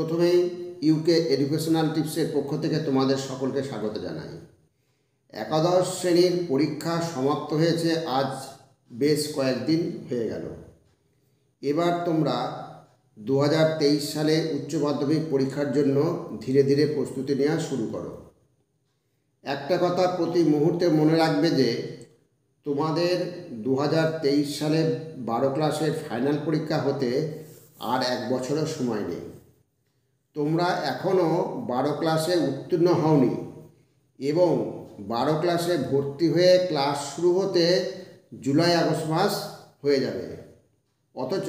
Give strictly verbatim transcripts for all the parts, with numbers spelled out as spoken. प्रथमेই UK educational টিপসের পক্ষ থেকে তোমাদের সকলকে স্বাগত জানাই। একাদশ শ্রেণীর পরীক্ষা সমাপ্ত হয়েছে, আজ বেশ কয়েকদিন হয়ে গেল। এবার তোমরা দু হাজার তেইশ সালে উচ্চ মাধ্যমিক পরীক্ষার জন্য ধীরে ধীরে প্রস্তুতি নেওয়া শুরু করো। একটা কথা প্রতি মুহূর্তে মনে রাখবে যে তোমাদের দু হাজার তেইশ সালে বারো ক্লাসের ফাইনাল পরীক্ষা হতে আর এক বছরও সময় নেই। তোমরা এখনও বারো ক্লাসে উত্তীর্ণ হওনি এবং বারো ক্লাসে ভর্তি হয়ে ক্লাস শুরু হতে জুলাই আগস্ট মাস হয়ে যাবে। অথচ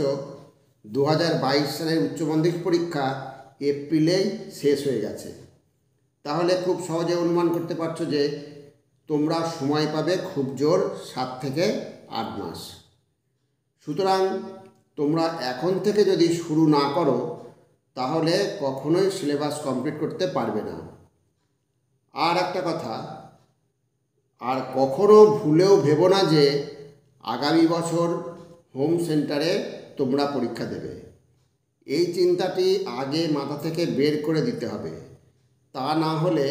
দু হাজার বাইশ সালের উচ্চ মাধ্যমিক পরীক্ষা এপ্রিলেই শেষ হয়ে গেছে। তাহলে খুব সহজে অনুমান করতে পারছো যে তোমরা সময় পাবে খুব জোর সাত থেকে আট মাস। সুতরাং তোমরা এখন থেকে যদি শুরু না করো তাহলে কখনোই সিলেবাস কমপ্লিট করতে পারবে না। আর একটা কথা, আর কখনো ভুলেও ভেবো না যে আগামী বছর হোম সেন্টারে তোমরা পরীক্ষা দেবে। এই চিন্তাটি আগে মাথা থেকে বের করে দিতে হবে, তা না হলে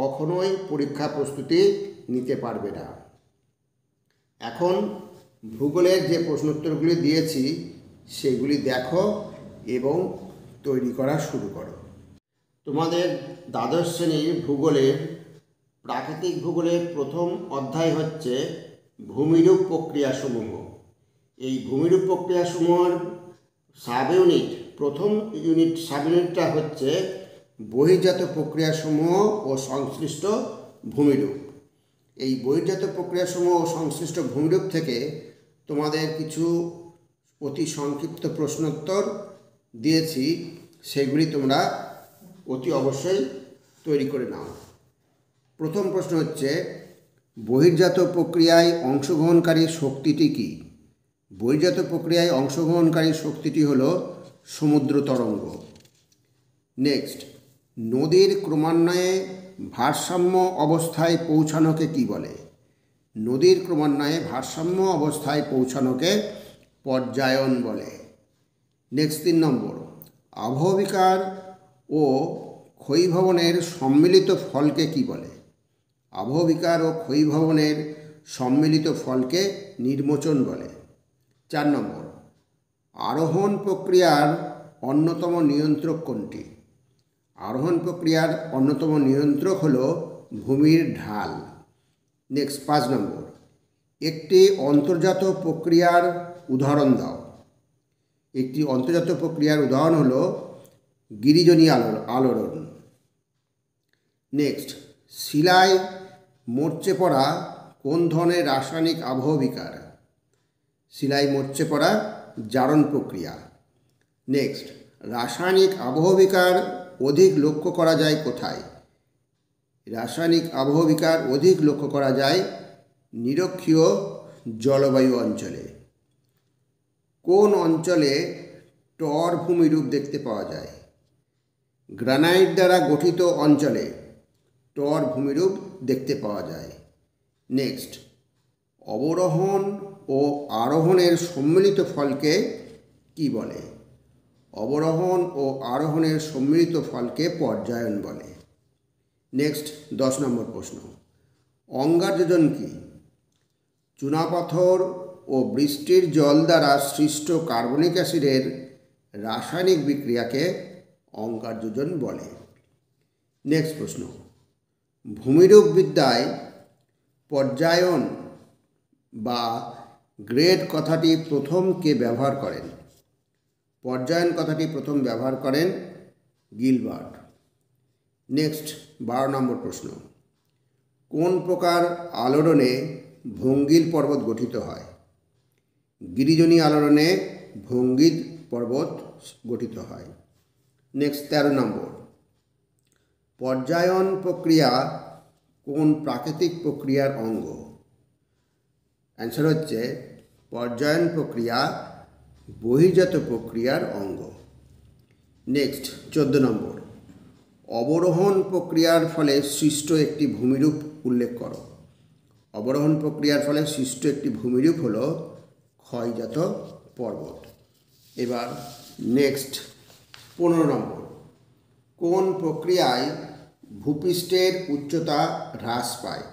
কখনোই পরীক্ষা প্রস্তুতি নিতে পারবে না। এখন ভূগোলের যে প্রশ্নোত্তরগুলি দিয়েছি সেগুলি দেখো এবং তৈরি করা শুরু করো। তোমাদের দ্বাদশ শ্রেণীর ভূগোলের প্রাকৃতিক ভূগোলের প্রথম অধ্যায় হচ্ছে ভূমিরূপ প্রক্রিয়াসমূহ। এই ভূমিরূপ প্রক্রিয়াসমূহের সাব ইউনিট, প্রথম ইউনিট সাব ইউনিটটা হচ্ছে বহির্জাত প্রক্রিয়াসমূহ ও সংশ্লিষ্ট ভূমিরূপ। এই বহির্জাত প্রক্রিয়াসমূহ ও সংশ্লিষ্ট ভূমিরূপ থেকে তোমাদের কিছু অতি সংক্ষিপ্ত প্রশ্নোত্তর দিয়েছি, সেগুলি তোমরা অতি অবশ্যই তৈরি করে নাও। প্রথম প্রশ্ন হচ্ছে বহির্জাত প্রক্রিয়ায় অংশগ্রহণকারী শক্তিটি কী? বহির্জাত প্রক্রিয়ায় অংশগ্রহণকারী শক্তিটি হল সমুদ্র তরঙ্গ। নেক্সট, নদীর ক্রমান্বয়ে ভারসাম্য অবস্থায় পৌঁছানোকে কী বলে? নদীর ক্রমান্বয়ে ভারসাম্য অবস্থায় পৌঁছানোকে পর্যায়ন বলে। নেক্সট, তিন নম্বর, আবহবিকার ও ক্ষয়ীভবনের সম্মিলিত ফলকে কী বলে? আবহবিকার ও ক্ষয়ীভবনের সম্মিলিত ফলকে নির্মোচন বলে। চার নম্বর, আরোহণ প্রক্রিয়ার অন্যতম নিয়ন্ত্রক কোনটি? আরোহণ প্রক্রিয়ার অন্যতম নিয়ন্ত্রক হল ভূমির ঢাল। নেক্সট, পাঁচ নম্বর, একটি অন্তর্জাত প্রক্রিয়ার উদাহরণ দাও। একটি অন্তর্জাত প্রক্রিয়ার উদাহরণ হল গিরিজনী আলোড়ন। নেক্সট, শিলায় মরচে পড়া কোন ধরনের রাসায়নিক আবহবিকার? শিলায় মরচে পড়া জারণ প্রক্রিয়া। নেক্সট, রাসায়নিক আবহবিকার অধিক লক্ষ্য করা যায় কোথায়? রাসায়নিক আবহবিকার অধিক লক্ষ্য করা যায় নিরক্ষীয় জলবায়ু অঞ্চলে। কোন অঞ্চলে টর ভূমিরূপ দেখতে পাওয়া যায়? গ্রানাইট দ্বারা গঠিত অঞ্চলে টর ভূমিরূপ দেখতে পাওয়া যায়। নেক্সট, অবরোহণ ও আরোহণের সম্মিলিত ফলকে কি বলে? অবরোহণ ও আরোহণের সম্মিলিত ফলকে পর্যায়ন বলে। নেক্সট, দশ নম্বর প্রশ্ন, অঙ্গার যোজন কি? চুনাপাথর ও বৃষ্টির জল দ্বারা সৃষ্ট কার্বনিক অ্যাসিডের রাসায়নিক বিক্রিয়াকে অঙ্গার যোজন বলে। নেক্সট প্রশ্ন, ভূমিরূপ বিদ্যায় পর্যায়ন বা গ্রেড কথাটি প্রথম কে ব্যবহার করেন? পর্যায়ন কথাটি প্রথম ব্যবহার করেন গিলবার্ট। নেক্সট, বারো নম্বর প্রশ্ন, কোন প্রকার আলোড়নে ভঙ্গিল পর্বত গঠিত হয়? গিরিজনী আলোড়নে ভঙ্গিল পর্বত গঠিত হয়। নেক্সট, তেরো নম্বর, পর্যায়ন প্রক্রিয়া কোন প্রাকৃতিক প্রক্রিয়ার অঙ্গ? অ্যান্সার হচ্ছে পর্যায়ন প্রক্রিয়া বহির্জাত প্রক্রিয়ার অঙ্গ। নেক্সট, চোদ্দ নম্বর, অবরোহণ প্রক্রিয়ার ফলে সৃষ্ট একটি ভূমিরূপ উল্লেখ করো। অবরোহণ প্রক্রিয়ার ফলে সৃষ্ট একটি ভূমিরূপ হল ক্ষয়জাত পর্বত। এবার নেক্সট, পনেরো নম্বর, কোন প্রক্রিয়ায় ভূপৃষ্ঠের উচ্চতা হ্রাস পায়?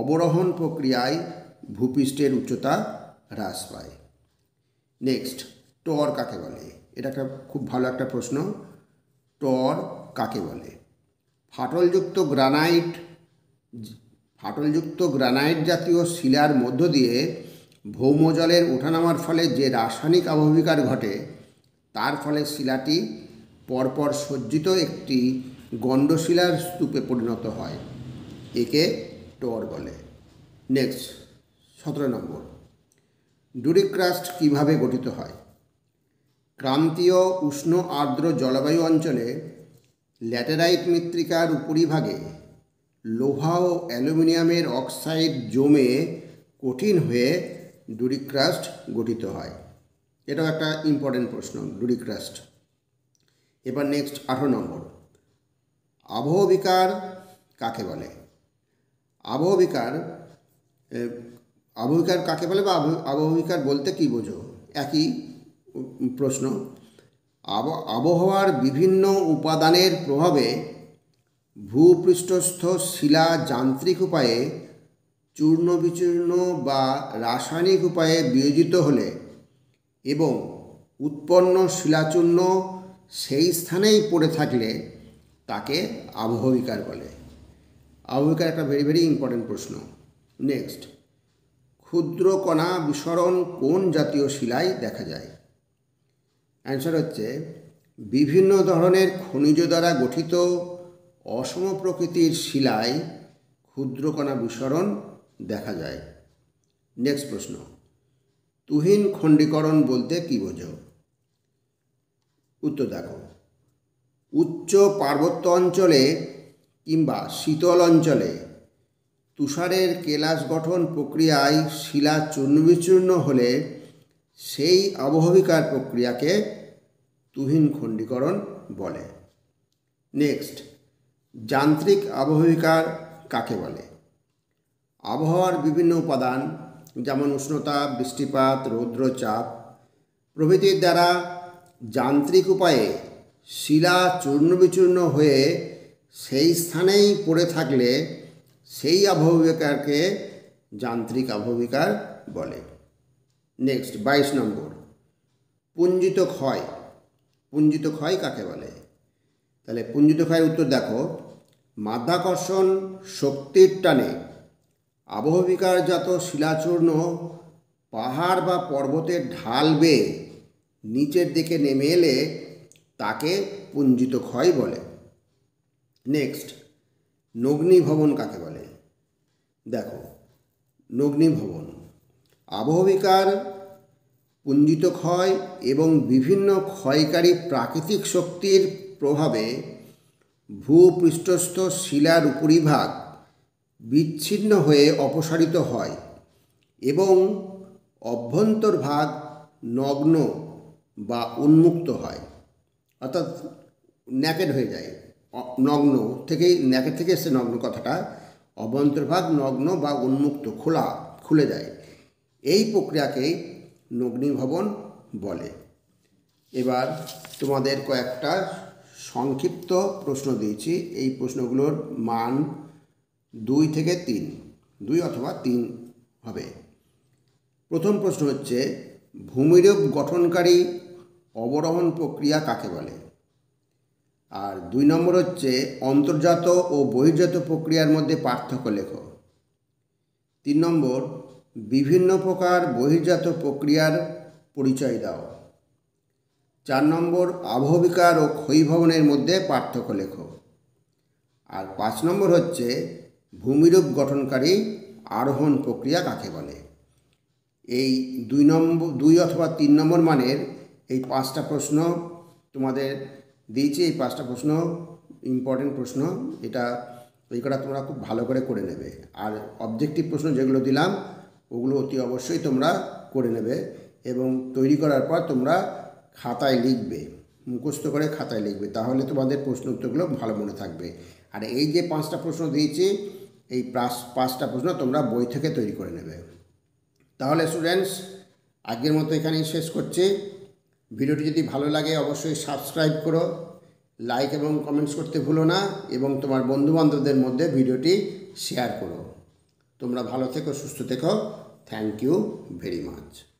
অবরোহণ প্রক্রিয়ায় ভূপৃষ্ঠের উচ্চতা হ্রাস পায়। নেক্সট, টর কাকে বলে? এটা একটা খুব ভালো একটা প্রশ্ন। টর কাকে বলে? ফাটলযুক্ত গ্রানাইট ফাটলযুক্ত গ্রানাইট জাতীয় শিলার মধ্য দিয়ে ভৌমজলের ওঠানামার ফলে যে রাসায়নিক আবহবিকার ঘটে তার ফলে শিলাটি পরপর সজ্জিত একটি গণ্ডশিলার স্তূপে পরিণত হয়, একে টর বলে। নেক্সট, সতেরো নম্বর, ডুরিক্রাস্ট কিভাবে গঠিত হয়? ক্রান্তীয় উষ্ণ আর্দ্র জলবায়ু অঞ্চলে ল্যাটেরাইট মৃত্তিকার উপরিভাগে লোহা ও অ্যালুমিনিয়ামের অক্সাইড জমে কঠিন হয়ে ডুরিক্রাস্ট গঠিত হয়। এটাও একটা ইম্পর্টেন্ট প্রশ্ন, ডুরিক্রাস্ট। এবার নেক্সট, আঠারো নম্বর, আবহবিকার কাকে বলে? আবহবিকার আবহবিকার কাকে বলে বা আবহবিকার বলতে কী বোঝো? একই প্রশ্ন। আব আবহাওয়ার বিভিন্ন উপাদানের প্রভাবে ভূপৃষ্ঠস্থ শিলা যান্ত্রিক উপায়ে চূর্ণ বিচূর্ণ বা রাসায়নিক উপায়ে বিয়োজিত হলে এবং উৎপন্ন শিলাচূর্ণ সেই স্থানেই পড়ে থাকলে তাকে আবহবিকার বলে। আবহবিকার একটা ভেরি ভেরি ইম্পর্টেন্ট প্রশ্ন। নেক্সট, ক্ষুদ্র কণা বিসরণ কোন জাতীয় শিলায় দেখা যায়? অ্যান্সার হচ্ছে বিভিন্ন ধরনের খনিজ দ্বারা গঠিত অসম প্রকৃতির শিলায় ক্ষুদ্র কণা বিসরণ দেখা যায়। নেক্সট প্রশ্ন, তুহিন খণ্ডীকরণ বলতে কী বোঝো? উত্তর দেখো, উচ্চ পার্বত্য অঞ্চলে কিংবা শীতল অঞ্চলে তুষারের কেলাস গঠন প্রক্রিয়ায় শিলা চূর্ণবিচূর্ণ হলে সেই আবহবিকার প্রক্রিয়াকে তুহিন খণ্ডীকরণ বলে। নেক্সট, যান্ত্রিক আবহবিকার কাকে বলে? আবহাওয়ার বিভিন্ন উপাদান যেমন উষ্ণতা, বৃষ্টিপাত, রৌদ্রচাপ প্রভৃতির দ্বারা যান্ত্রিক উপায়ে শিলা চূর্ণবিচূর্ণ হয়ে সেই স্থানেই পড়ে থাকলে সেই আবহবিকারকে যান্ত্রিক আবহবিকার বলে। নেক্সট, বাইশ নম্বর, পুঞ্জিত ক্ষয় পুঞ্জিত ক্ষয় কাকে বলে? তাহলে পুঞ্জিত ক্ষয়ের উত্তর দেখো, মাধ্যাকর্ষণ শক্তির টানে আবহবিকারজাত শিলাচূর্ণ পাহাড় বা পর্বতের ঢাল বেয়ে নিচের দিকে নেমে এলে তাকে পুঞ্জিত ক্ষয় বলে। নেক্সট, নগ্নিভবন কাকে বলে? দেখো, নগ্নিভবন আবহবিকার, পুঞ্জিত ক্ষয় এবং বিভিন্ন ক্ষয়কারী প্রাকৃতিক শক্তির প্রভাবে ভূপৃষ্ঠস্থ শিলার উপরিভাগ বিচ্ছিন্ন হয়ে অপসারিত হয় এবং অভ্যন্তরভাগ নগ্ন বা উন্মুক্ত হয়, অর্থাৎ ন্যাকেড হয়ে যায়। নগ্ন থেকেই ন্যাকেড থেকে এসে নগ্ন কথাটা, অভ্যন্তরভাগ নগ্ন বা উন্মুক্ত, খোলা, খুলে যায়। এই প্রক্রিয়াকেই নগ্নিভবন বলে। এবার তোমাদের কয়েকটা সংক্ষিপ্ত প্রশ্ন দিয়েছি, এই প্রশ্নগুলোর মান দুই থেকে তিন দুই অথবা তিন হবে। প্রথম প্রশ্ন হচ্ছে, ভূমিরূপ গঠনকারী অবরোহণ প্রক্রিয়া কাকে বলে? আর দুই নম্বর হচ্ছে, অন্তর্জাত ও বহির্জাত প্রক্রিয়ার মধ্যে পার্থক্য লেখো। তিন নম্বর, বিভিন্ন প্রকার বহির্জাত প্রক্রিয়ার পরিচয় দাও। চার নম্বর, আবহবিকার ও ক্ষয়ীভবনের মধ্যে পার্থক্য লেখো। আর পাঁচ নম্বর হচ্ছে, ভূমিরূপ গঠনকারী আরোহণ প্রক্রিয়া কাকে বলে? এই দুই নম্বর দুই অথবা তিন নম্বর মানের এই পাঁচটা প্রশ্ন তোমাদের দিয়েছি। এই পাঁচটা প্রশ্ন ইম্পর্টেন্ট প্রশ্ন, এটা ওই কটা তোমরা খুব ভালো করে করে নেবে। আর অবজেক্টিভ প্রশ্ন যেগুলো দিলাম ওগুলো অতি অবশ্যই তোমরা করে নেবে এবং তৈরি করার পর তোমরা খাতায় লিখবে, মুখস্থ করে খাতায় লিখবে, তাহলে তোমাদের প্রশ্ন উত্তরগুলো ভালো মনে থাকবে। আর এই যে পাঁচটা প্রশ্ন দিয়েছি, এই পাঁচটা প্রশ্ন তোমরা বই থেকে তৈরি করে নেবে। তাহলে স্টুডেন্টস, আজকের মতো এখানেই শেষ করছি। ভিডিওটি যদি ভালো লাগে অবশ্যই সাবস্ক্রাইব করো लाइक एवं कमेंट्स करते भूलो ना एवं तुम्हार बंधु बान्धवदेर मध्य भिडियोटी शेयर करो। तोमरा भालो থেকো, সুস্থ থেকো। थैंक यू भेरि माच।